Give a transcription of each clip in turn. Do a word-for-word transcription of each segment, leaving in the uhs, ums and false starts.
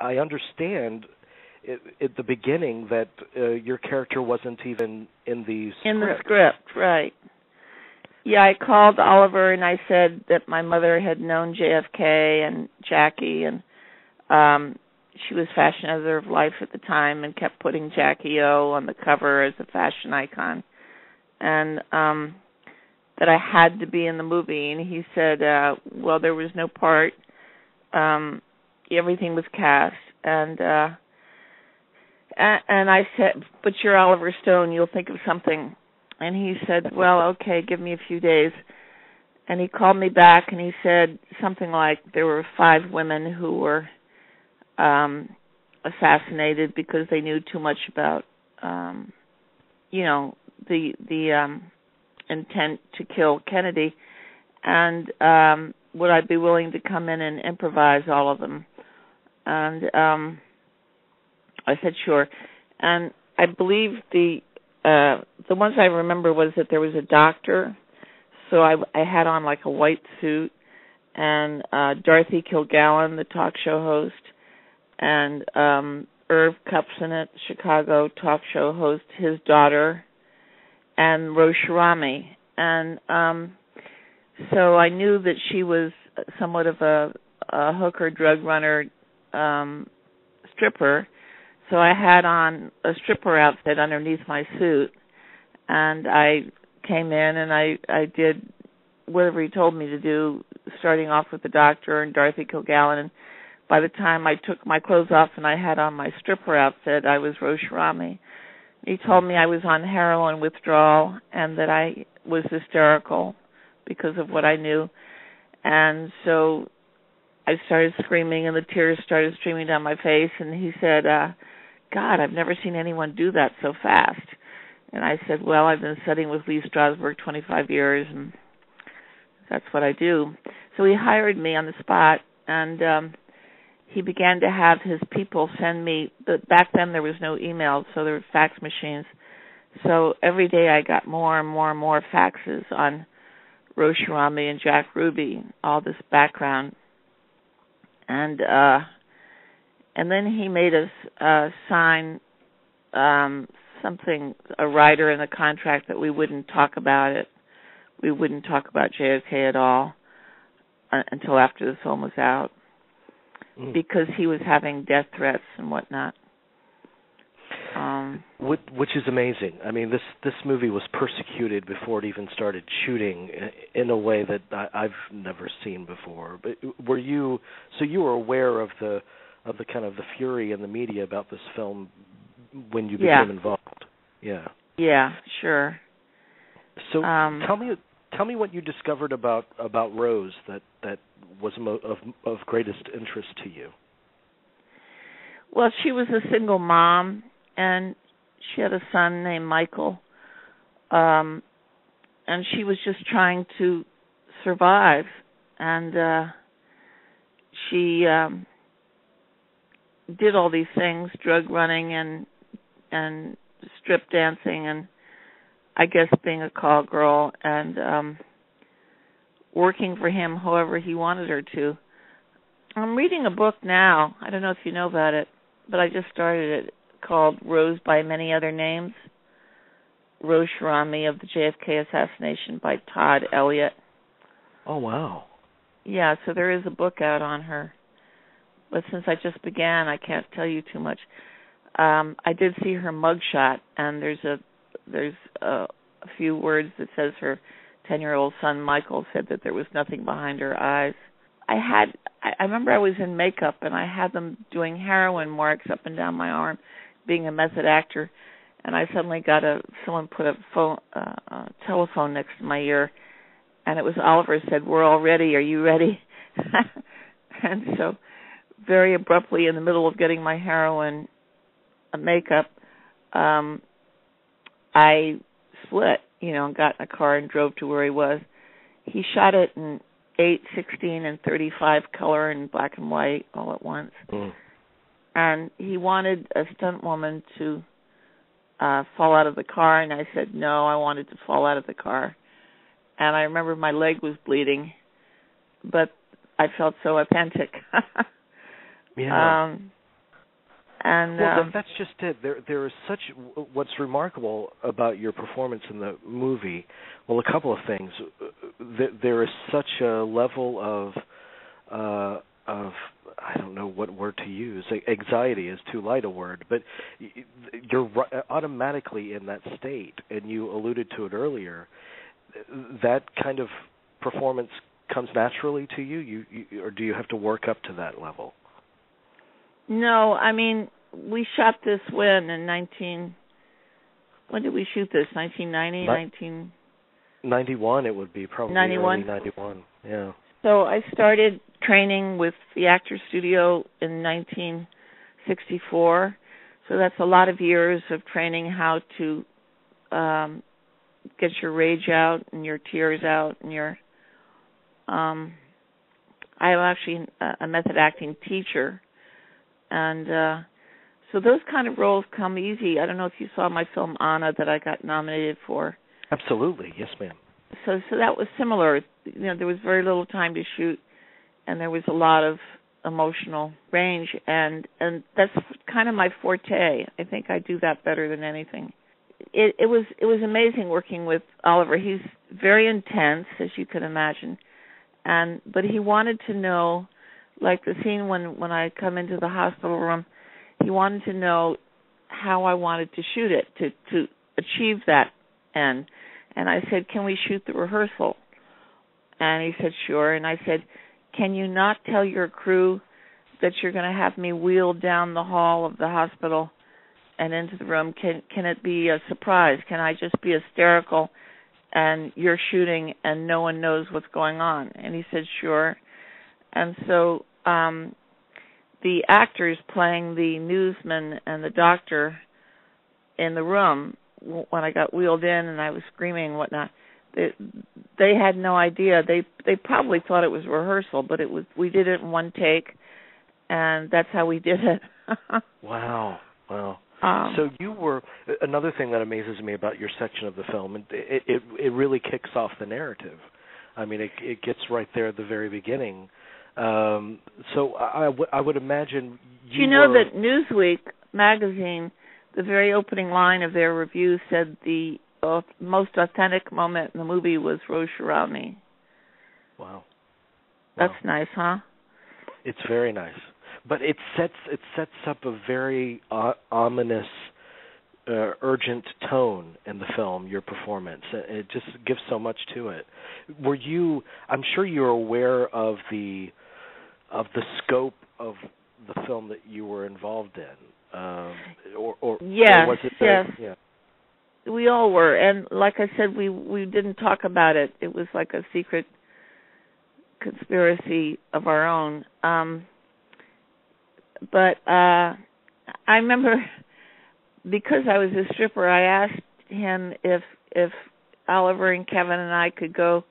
I understand it, at the beginning that uh, your character wasn't even in the script. In the script, right. Yeah, I called Oliver and I said that my mother had known J F K and Jackie, and um, she was fashion editor of Life at the time and kept putting Jackie O on the cover as a fashion icon, and um, that I had to be in the movie. And he said, uh, well, there was no part. Um, everything was cast. And uh, and I said, but you're Oliver Stone. You'll think of something. And he said, well, okay, give me a few days. And he called me back and he said something like there were five women who were um, assassinated because they knew too much about, um, you know, the the um, intent to kill Kennedy. And um, would I be willing to come in and improvise all of them? And um, I said, sure. And I believe the... Uh, the ones I remember was that there was a doctor, so I, I had on like a white suit, and uh, Dorothy Kilgallen, the talk show host, and um, Irv Kupcinet, Chicago talk show host, his daughter, and Rose Cheramie. And um, so I knew that she was somewhat of a, a hooker, drug runner, um, stripper. So I had on a stripper outfit underneath my suit, and I came in and I, I did whatever he told me to do, starting off with the doctor and Dorothy Kilgallen. And by the time I took my clothes off and I had on my stripper outfit, I was Rose Cheramie. He told me I was on heroin withdrawal and that I was hysterical because of what I knew. And so I started screaming, and the tears started streaming down my face. And he said, uh, God, I've never seen anyone do that so fast. And I said, well, I've been studying with Lee Strasberg twenty-five years, and that's what I do. So he hired me on the spot, and um, he began to have his people send me. But back then there was no email, so there were fax machines. So every day I got more and more and more faxes on Rose Cheramie and Jack Ruby, all this background. And uh, and then he made us uh, sign um, something, a rider in the contract that we wouldn't talk about it. We wouldn't talk about J F K at all uh, until after the film was out mm. because he was having death threats and whatnot. Um, which, which is amazing. I mean, this, this movie was persecuted before it even started shooting in a way that I, I've never seen before. But were you so you were aware of the of the kind of the fury in the media about this film when you became yeah. involved? Yeah. Yeah. Sure. So um, tell me tell me what you discovered about about Rose that that was of of greatest interest to you. Well, she was a single mom. And she had a son named Michael, um, and she was just trying to survive. And uh, she um, did all these things, drug running and and strip dancing and I guess being a call girl and um, working for him however he wanted her to. I'm reading a book now. I don't know if you know about it, but I just started it. Called Rose by Many Other Names, Rose Cheramie of the J F K Assassination by Todd Elliott. Oh, wow. Yeah, so there is a book out on her. But since I just began, I can't tell you too much. Um, I did see her mugshot, and there's a there's a, a few words that says her ten-year-old son, Michael, said that there was nothing behind her eyes. I had I, I remember I was in makeup, and I had them doing heroin marks up and down my arm, being a method actor, and I suddenly got a, someone put a phone, uh, a telephone next to my ear, and it was Oliver said, we're all ready, are you ready? And so very abruptly in the middle of getting my heroin makeup, um, I split, you know, and got in a car and drove to where he was. He shot it in eight, sixteen, and thirty-five color and black and white all at once. Mm. And he wanted a stunt woman to uh, fall out of the car, and I said, no, I wanted to fall out of the car. And I remember my leg was bleeding, but I felt so authentic. yeah. Um, And well, um, that's just it. There, there is such. What's remarkable about your performance in the movie? Well, a couple of things. There, there is such a level of, uh, of I don't know what word to use. Anxiety is too light a word, but you're automatically in that state, and you alluded to it earlier. That kind of performance comes naturally to you, you, you or do you have to work up to that level? No, I mean, we shot this when in nineteen. When did we shoot this? Nineteen ninety, nineteen ninety-one. It would be probably ninety-one. Ninety-one. Yeah. So I started training with the Actor's Studio in nineteen sixty-four. So that's a lot of years of training how to um, get your rage out and your tears out and your. Um, I'm actually a method acting teacher. And uh, so those kind of roles come easy. I don't know if you saw my film, Anna, that I got nominated for. Absolutely. Yes, ma'am. So so that was similar. You know, there was very little time to shoot, and there was a lot of emotional range. And, and that's kind of my forte. I think I do that better than anything. It, it was it was amazing working with Oliver. He's very intense, as you can imagine. and But he wanted to know... Like the scene when, when I come into the hospital room, he wanted to know how I wanted to shoot it, to, to achieve that end. And I said, can we shoot the rehearsal? And he said, sure. And I said, can you not tell your crew that you're going to have me wheeled down the hall of the hospital and into the room? Can, can it be a surprise? Can I just be hysterical and you're shooting and no one knows what's going on? And he said, sure. And so um, the actors playing the newsman and the doctor in the room, when I got wheeled in and I was screaming and whatnot, they, they had no idea. They they probably thought it was rehearsal, but it was we did it in one take, and that's how we did it. Wow, wow. Um, so you were – another thing that amazes me about your section of the film, and it, it, it really kicks off the narrative. I mean, it, it gets right there at the very beginning. Um, so I, w- I would imagine you, you know were... that Newsweek magazine, the very opening line of their review said the uh, most authentic moment in the movie was Rose Cheramie. Wow. wow, that's nice, huh? It's very nice, but it sets it sets up a very uh, ominous, uh, urgent tone in the film. Your performance, it just gives so much to it. Were you? I'm sure you were aware of the. of the scope of the film that you were involved in, um, or, or, yes, or was it that, yes. Yeah. We all were, and like I said, we, we didn't talk about it. It was like a secret conspiracy of our own. Um, but uh, I remember, because I was a stripper, I asked him if if Oliver and Kevin and I could go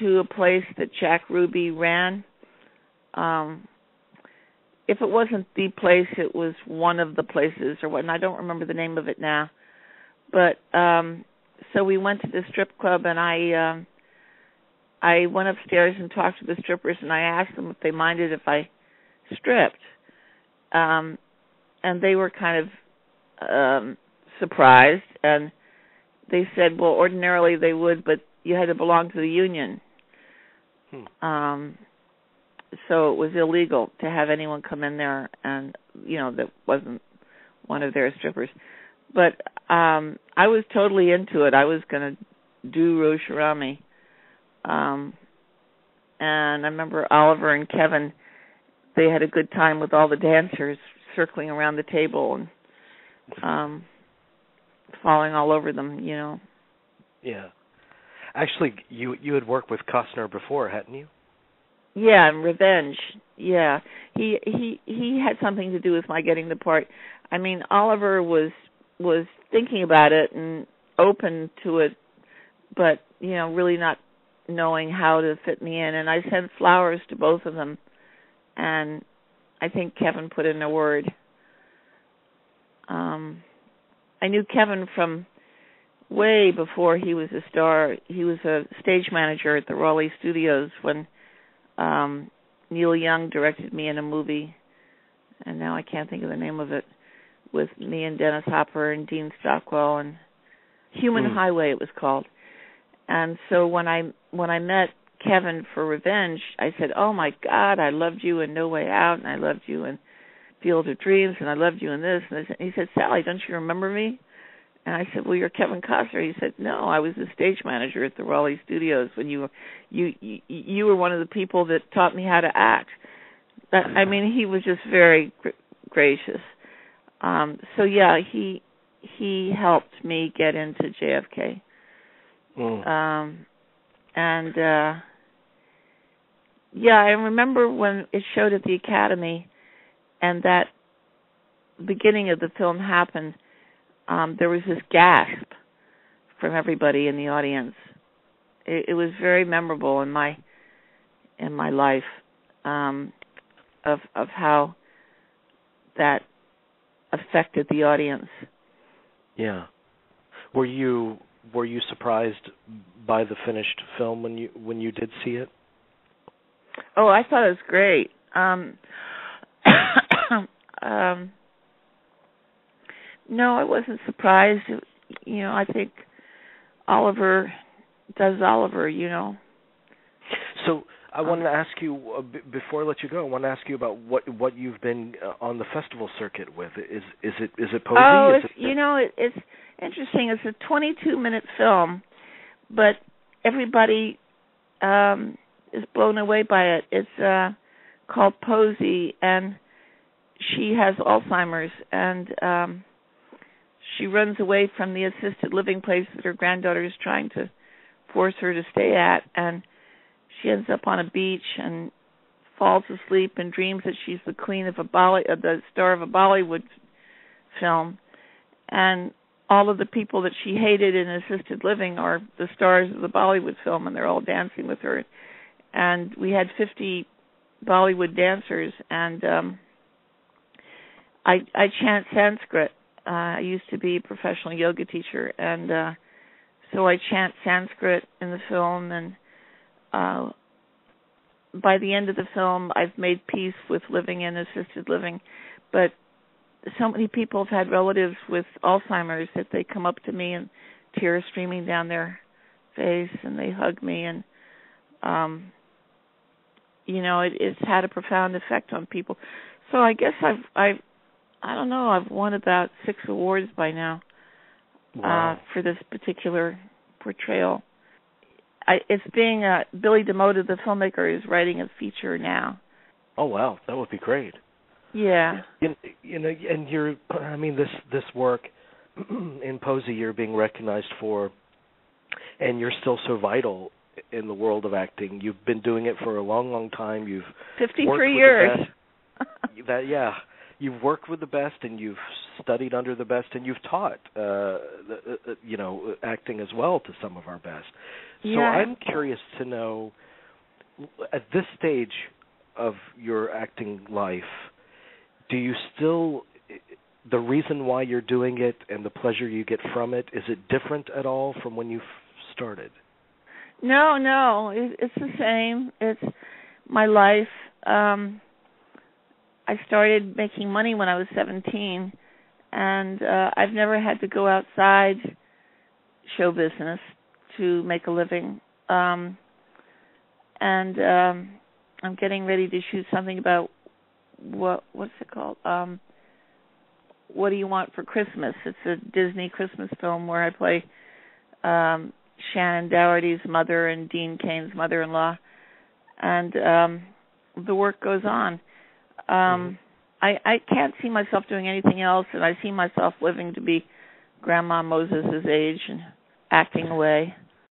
to a place that Jack Ruby ran. Um, if it wasn't the place, it was one of the places or what, and I don't remember the name of it now. But um, so we went to the strip club, and I um, I went upstairs and talked to the strippers, and I asked them if they minded if I stripped, um, and they were kind of um, surprised, and they said, well, ordinarily they would, but you had to belong to the union. Hmm. Um. So it was illegal to have anyone come in there and, you know, that wasn't one of their strippers. But um, I was totally into it. I was going to do Rose Cheramie. Um, and I remember Oliver and Kevin, they had a good time with all the dancers circling around the table and um, falling all over them, you know. Yeah. Actually, you you had worked with Costner before, hadn't you? Yeah, and Revenge. Yeah, he he he had something to do with my getting the part. I mean, Oliver was was thinking about it and open to it, but you know, really not knowing how to fit me in. And I sent flowers to both of them, and I think Kevin put in a word. Um, I knew Kevin from way before he was a star. He was a stage manager at the Raleigh Studios when. Um, Neil Young directed me in a movie and now I can't think of the name of it, with me and Dennis Hopper and Dean Stockwell, and Human mm. Highway it was called. And so when I when I met Kevin for Revenge, I said, oh, my God, I loved you in No Way Out, and I loved you in Field of Dreams, and I loved you in this. And he said, Sally, don't you remember me? And I said, well, you're Kevin Costner. He said, no, I was the stage manager at the Raleigh Studios when you were, you, you, you were one of the people that taught me how to act. That, I mean, he was just very gr- gracious. Um, so, yeah, he he helped me get into J F K. Mm. Um, and, uh, yeah, I remember when it showed at the Academy and that beginning of the film happened, Um, there was this gasp from everybody in the audience. It, it was very memorable in my in my life um, of of how that affected the audience. Yeah. Were you were you surprised by the finished film when you when you did see it? Oh, I thought it was great. Um, um, No, I wasn't surprised. You know, I think Oliver does Oliver, you know. So I um, wanted to ask you, uh, b- before I let you go, I want to ask you about what what you've been uh, on the festival circuit with. Is is it is it Posey? Oh, it's, it, you know, it, it's interesting. It's a twenty-two minute film, but everybody um, is blown away by it. It's uh, called Posey, and she has Alzheimer's, and... Um, she runs away from the assisted living place that her granddaughter is trying to force her to stay at, and she ends up on a beach and falls asleep and dreams that she's the queen of a Bolly- uh, the star of a Bollywood film, and all of the people that she hated in assisted living are the stars of the Bollywood film, and they're all dancing with her. And we had fifty Bollywood dancers, and um, I, I chant Sanskrit. Uh, I used to be a professional yoga teacher, and uh, so I chant Sanskrit in the film, and uh, by the end of the film, I've made peace with living in assisted living, but so many people have had relatives with Alzheimer's that they come up to me and tears streaming down their face, and they hug me, and, um, you know, it, it's had a profound effect on people. So I guess I've... I've I don't know. I've won about six awards by now wow. uh, for this particular portrayal. I, it's being uh, Billy DeMoto, the filmmaker, is writing a feature now. Oh wow, that would be great. Yeah. You, you know, and you're. I mean, this this work in Posey, you're being recognized for, and you're still so vital in the world of acting. You've been doing it for a long, long time. You've fifty-three years. That yeah. You've worked with the best, and you've studied under the best, and you've taught, uh, you know, acting as well to some of our best. Yeah. So I'm curious to know, at this stage of your acting life, do you still, the reason why you're doing it and the pleasure you get from it, is it different at all from when you started? No, no, it's the same. It's my life. Um I started making money when I was seventeen, and uh, I've never had to go outside show business to make a living. Um, and um, I'm getting ready to shoot something about what what's it called? Um, What Do You Want for Christmas? It's a Disney Christmas film where I play um, Shannon Doherty's mother and Dean Kane's mother-in-law, and um, the work goes on. Um, I, I can't see myself doing anything else, and I see myself living to be Grandma Moses' age and acting away.